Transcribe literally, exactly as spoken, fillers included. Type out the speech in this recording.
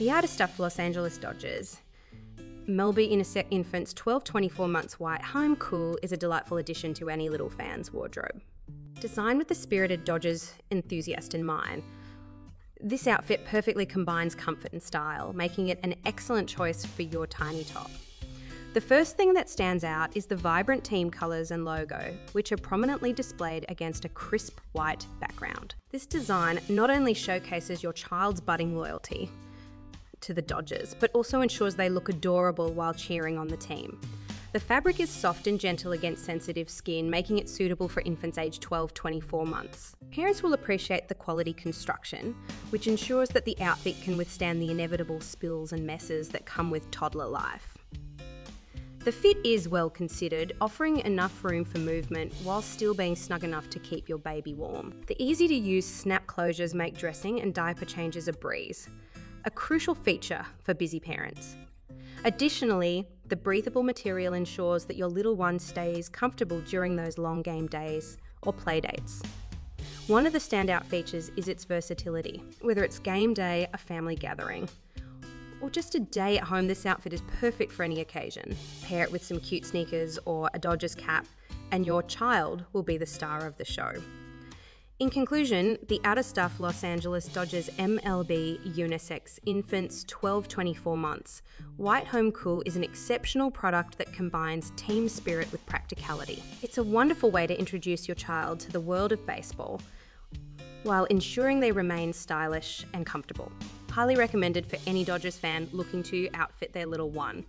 The Outerstuff Los Angeles Dodgers. Melby Innocent Infant's twelve twenty-four months white Heim Cool is a delightful addition to any little fan's wardrobe. Designed with the spirited Dodgers enthusiast in mind, this outfit perfectly combines comfort and style, making it an excellent choice for your tiny top. The first thing that stands out is the vibrant team colours and logo, which are prominently displayed against a crisp white background. This design not only showcases your child's budding loyalty to the Dodgers, but also ensures they look adorable while cheering on the team. The fabric is soft and gentle against sensitive skin, making it suitable for infants aged twelve to twenty-four months. Parents will appreciate the quality construction, which ensures that the outfit can withstand the inevitable spills and messes that come with toddler life. The fit is well considered, offering enough room for movement while still being snug enough to keep your baby warm. The easy-to-use snap closures make dressing and diaper changes a breeze, a crucial feature for busy parents. Additionally, the breathable material ensures that your little one stays comfortable during those long game days or play dates. One of the standout features is its versatility. Whether it's game day, a family gathering, or just a day at home, this outfit is perfect for any occasion. Pair it with some cute sneakers or a Dodgers cap, and your child will be the star of the show. In conclusion, the Outerstuff Los Angeles Dodgers M L B Unisex Infants twelve to twenty-four months white Home Cool is an exceptional product that combines team spirit with practicality. It's a wonderful way to introduce your child to the world of baseball while ensuring they remain stylish and comfortable. Highly recommended for any Dodgers fan looking to outfit their little one.